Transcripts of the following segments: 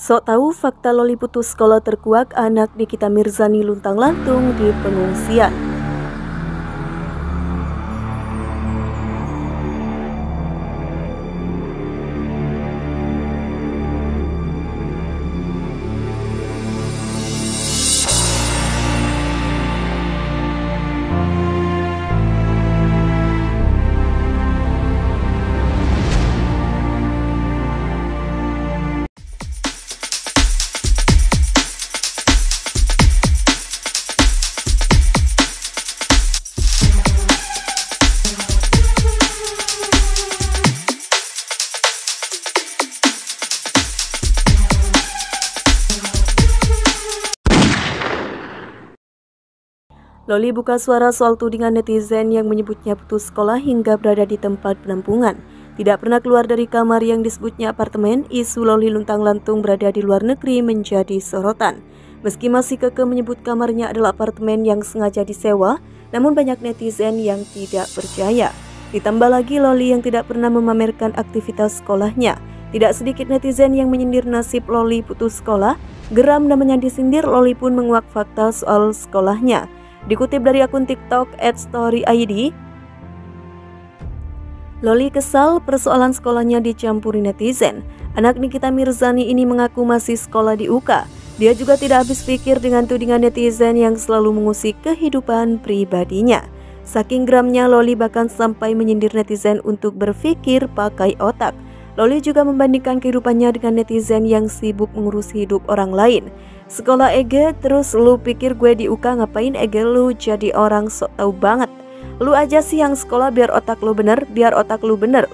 Sok tahu fakta Lolly putus sekolah terkuak anak Nikita Mirzani Luntang Lantung di pengungsian. Lolly buka suara soal tudingan netizen yang menyebutnya putus sekolah hingga berada di tempat penampungan. Tidak pernah keluar dari kamar yang disebutnya apartemen, isu Lolly luntang-lantung berada di luar negeri menjadi sorotan. Meski masih kekeh menyebut kamarnya adalah apartemen yang sengaja disewa, namun banyak netizen yang tidak percaya. Ditambah lagi Lolly yang tidak pernah memamerkan aktivitas sekolahnya. Tidak sedikit netizen yang menyindir nasib Lolly putus sekolah, geram namanya disindir, Lolly pun menguak fakta soal sekolahnya. Dikutip dari akun TikTok @storyid, Lolly kesal persoalan sekolahnya dicampuri netizen. Anak Nikita Mirzani ini mengaku masih sekolah di UKA. Dia juga tidak habis pikir dengan tudingan netizen yang selalu mengusik kehidupan pribadinya. Saking geramnya, Lolly bahkan sampai menyindir netizen untuk berpikir pakai otak. Lolly juga membandingkan kehidupannya dengan netizen yang sibuk mengurus hidup orang lain. Sekolah Ege, terus lu pikir gue di UKA, ngapain Ege lu jadi orang sok tahu banget. Lu aja sih yang sekolah biar otak lu bener,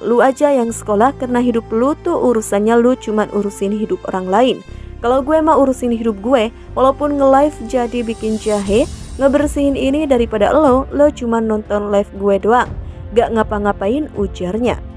Lu aja yang sekolah karena hidup lu tuh urusannya lu cuman urusin hidup orang lain. Kalau gue mah urusin hidup gue, walaupun nge-live jadi bikin jahe, ngebersihin ini daripada lo cuman nonton live gue doang. Gak ngapa-ngapain, ujarnya.